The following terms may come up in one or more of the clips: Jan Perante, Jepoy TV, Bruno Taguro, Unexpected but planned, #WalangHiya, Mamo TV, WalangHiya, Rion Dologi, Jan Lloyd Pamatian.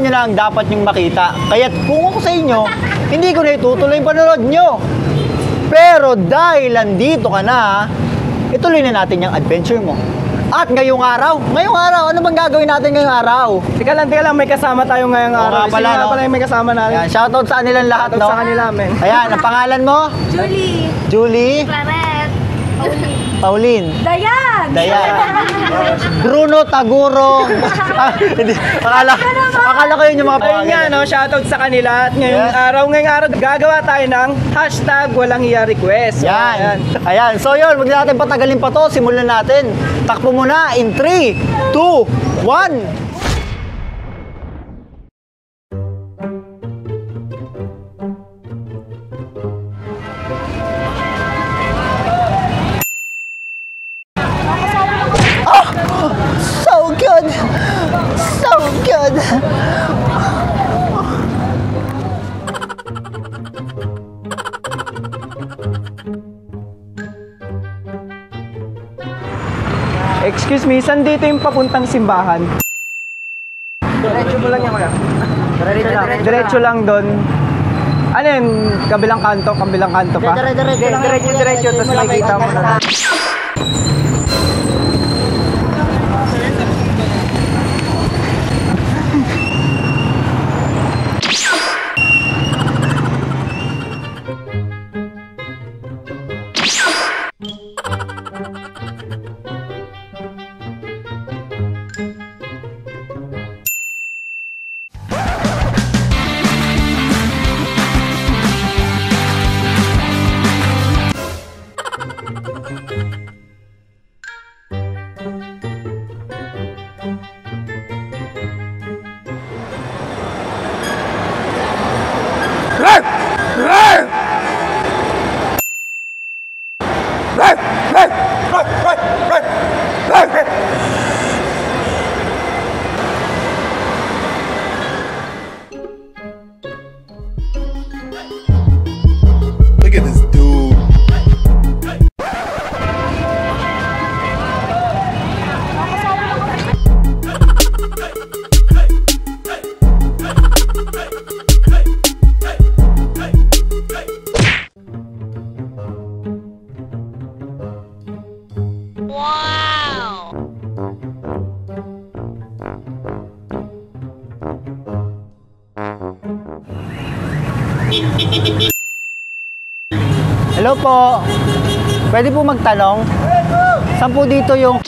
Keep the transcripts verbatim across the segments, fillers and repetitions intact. nyo lang dapat nyong makita. Kaya't kung ako sa inyo, hindi ko na itutuloy yung panonood nyo. Pero dahil nandito ka na, ituloy na natin yung adventure mo. At ngayong araw, ngayong araw, ano bang gagawin natin ngayong araw? Teka lang, teka lang, may kasama tayo ngayong araw. O nga pala, no? Pala yung may kasama natin. Ayan, shoutout sa kanilang lahat, shoutout no? Shoutout sa kanila, men. Ayan, ang pangalan mo? Julie. Julie? Claret. Pauline. Pauline. Dayan. Dayan. Bruno Taguro. akala, akala ko yun yung mga pangalan. Ayun nga, no? Shoutout sa kanila. At ngayong yeah. araw, ngayong araw, gagawa tayo ng hashtag WalangHiya request. Ayan. Ayan. Ayan. So yun, huwag natin patagalin pa to. Simulan natin. Takpo muna in three, two, one. Excuse me, saan dito yung papuntang simbahan? Diretso mo lang yan, kuya. Diretso lang. Diretso lang doon. Ano yun? Kabilang kanto, kabilang kanto pa? Diretso lang. Diretso, diretso, tapos makikita mo na. Hello po. Pwede po magtanong? Saan po dito yung...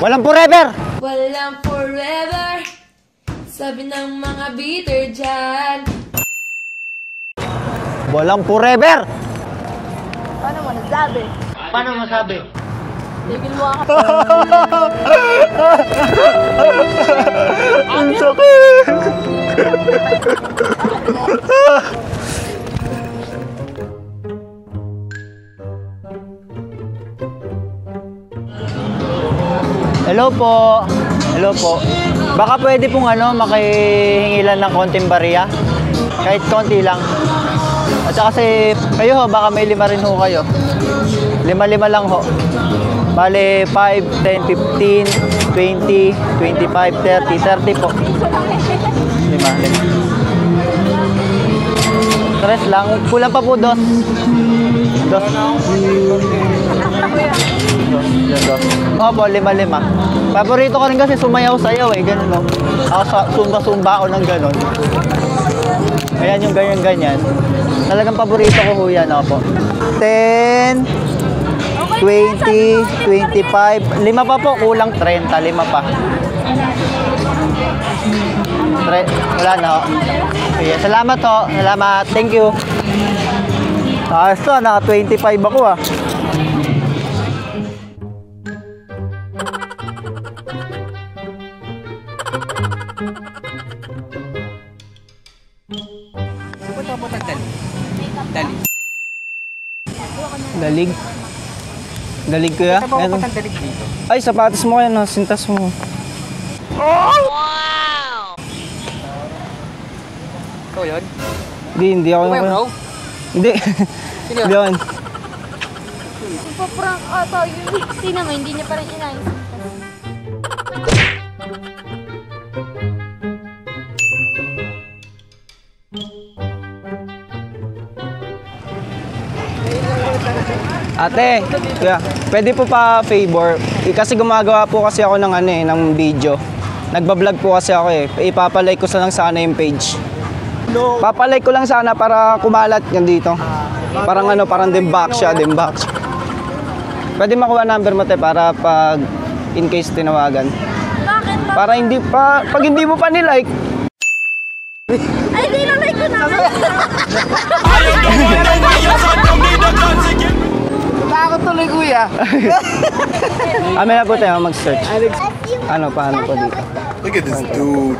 Walang forever! Walang forever, sabi ng mga bitter dyan. Walang forever! Paano mo nasabi? Paano mo nasabi? Tigil mo ako. Ang sakit! Hello po. Hello po. Baka pwede pong ano, makihingilan ng konting bariya. Kahit konti lang. At saka kasi kayo ho, baka may lima rin ho kayo. Lima-lima lang ho. Bale, five, ten, fifteen, twenty, twenty-five, thirty, thirty po. Lima, lima. Tres lang. Kulang pa po dos. Dos. Opo, lima-lima. Paborito ko rin kasi sumayaw-sayaw eh, ganun o. Ako sumba-sumba ako ng ganun. Ayan yung ganyan-ganyan. Talagang paborito ko ho yan, opo. ten, twenty, twenty-five. Lima pa po, kulang thirty. Lima pa. Tre wala na ho. Okay, salamat ho. Salamat. Thank you. Ah, so, naka twenty-five ako ah. Dalig. Dalig ko ya. Ay, sapatos mo yan. Sintas mo. Oh! Wow! Ikaw yun? Hindi, hindi ako. Ikaw bro? Hindi. Sino yun? Yun. Pagpaprank ata yun. Sina mo, hindi niya parang inayos. Ate, yeah, pwede po pa favor. Kasi gumagawa po kasi ako ng ano eh, ng video. Nagbablog po kasi ako eh. Ipapalike ko sa lang sana yung page. No. Papalike ko lang sana para kumalat yan dito. Parang ano, parang dimbox siya, dimbox. Pwede makuha number mo te para pag in case tinawagan. Bakit? Para hindi pa, pag hindi mo pa nilike. Ay, hindi na-like ko na. Ako tuloy kuya. Amin na po tayo mag-search. Ano, paano po dito? Look at this dude.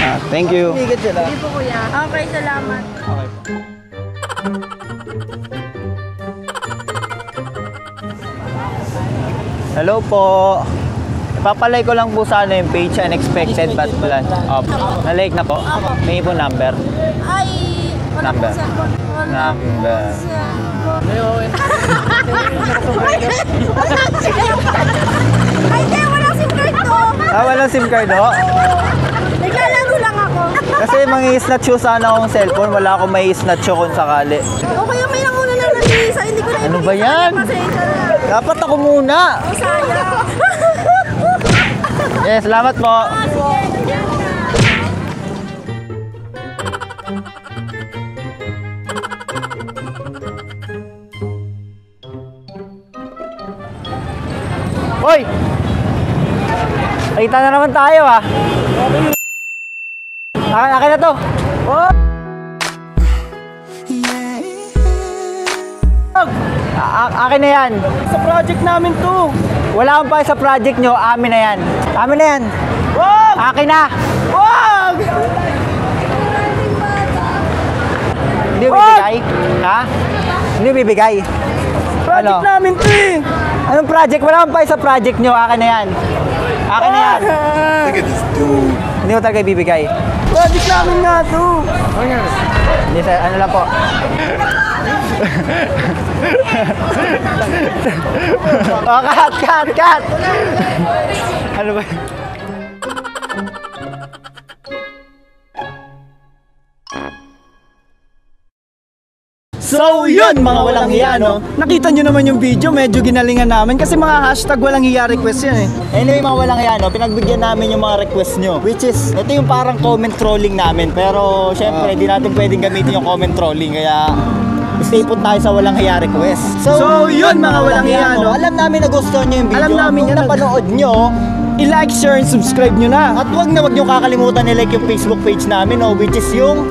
Ah, thank you. Hindi po kuya. Okay, salamat. Okay po. Hello po. Papalay ko lang po sana yung page Unexpected but planned. Nalike na po. May po number. Ay, number. Number. Ay, tayo, walang SIM card to. Ah, walang SIM card to? Naglalaro lang ako. Kasi mangi-snatch ko sana akong cellphone. Wala akong mai-snatch ko kung sakali. O kaya may nakuna lang nag-iisa. Hindi ko na ipagisa. Ano ba yan? Dapat ako muna. O, sayang. Yes, salamat po. Hoy! Nakita na naman tayo ah. Akin, akin na to. Oh! Akin na yan. Sa project namin to. Wala akong pa sa project nyo. Amin na yan. Amin na yan. Wag! Akin na. Wag! Hindi bibigay? Ha? Hindi bibigay? Project ano? Namin to eh. Anong project? Wala akong pa sa project nyo. Akin na yan. Akin na yan. Look at this dude. Hindi ko talaga ibibigay. Project namin nga to. Hindi sir, ano lang po. Oh, cut, cut, cut. Ano ba? So yun mga walang hiya, no? Nakita nyo naman yung video, medyo ginalingan namin kasi mga hashtag walang hiya request yun eh. Anyway mga walang hiya, no? Pinagbigyan namin yung mga request nyo, which is, ito yung parang comment trolling namin. Pero syempre, uh, di natin pwedeng gamitin yung comment trolling, kaya stay put tayo sa walang hiya request. So, so yun mga walang hiya, no? Alam namin na gusto nyo yung video. Alam namin kung napanood nyo, i-like, share, and subscribe nyo na. At wag na wag nyo kakalimutan i-like yung Facebook page namin, no? Which is yung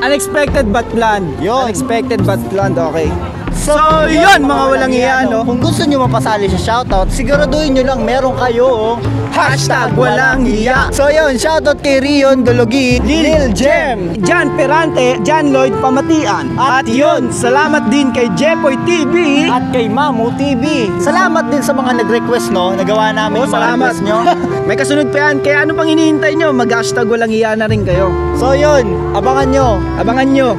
Unexpected but planned. Yun. Unexpected but planned, okay. So, so yun, yun mga walang hiya, no? Kung gusto nyo mapasali sa shoutout, siguraduhin nyo lang meron kayong hashtag walang hiya. So yun, shoutout kay Rion Dologi, Lil Jem, Jan Perante, Jan Lloyd Pamatian. At, at yun, salamat din kay Jepoy T V at kay Mamo T V. Salamat din sa mga nag-request, no? Nagawa namin oh, yung salamat nyo. May kasunod pa yan, kaya ano pang hinihintay nyo? Mag-hashtag walang hiya na rin kayo. So yun, abangan nyo. Abangan nyo.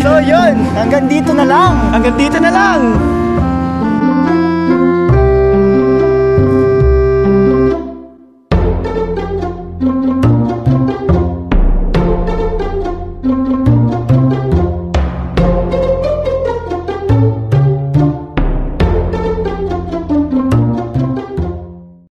So yun, hanggang dito na lang. Hanggang dito na lang.